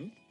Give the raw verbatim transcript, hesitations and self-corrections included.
Hmm?